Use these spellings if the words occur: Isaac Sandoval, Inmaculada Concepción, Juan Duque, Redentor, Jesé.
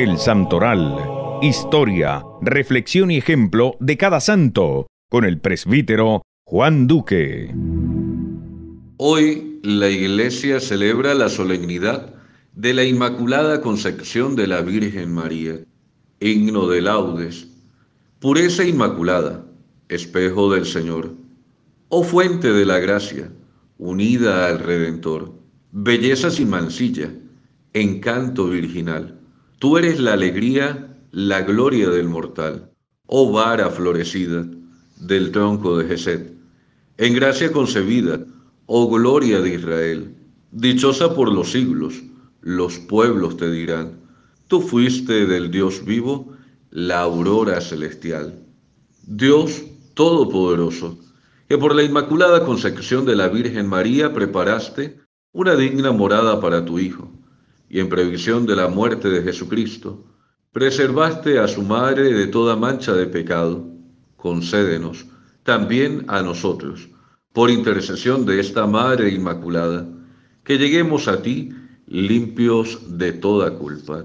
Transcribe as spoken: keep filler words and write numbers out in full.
El Santoral, historia, reflexión y ejemplo de cada santo, con el presbítero Juan Duque. Hoy la Iglesia celebra la solemnidad de la Inmaculada Concepción de la Virgen María, himno de laudes, pureza inmaculada, espejo del Señor, oh fuente de la gracia, unida al Redentor, belleza sin mancilla, encanto virginal. Tú eres la alegría, la gloria del mortal, oh vara florecida del tronco de Jesé, en gracia concebida, oh gloria de Israel, dichosa por los siglos, los pueblos te dirán, tú fuiste del Dios vivo, la aurora celestial. Dios todopoderoso, que por la Inmaculada Concepción de la Virgen María preparaste una digna morada para tu Hijo, y en previsión de la muerte de Jesucristo, preservaste a su madre de toda mancha de pecado, concédenos también a nosotros, por intercesión de esta Madre Inmaculada, que lleguemos a ti limpios de toda culpa.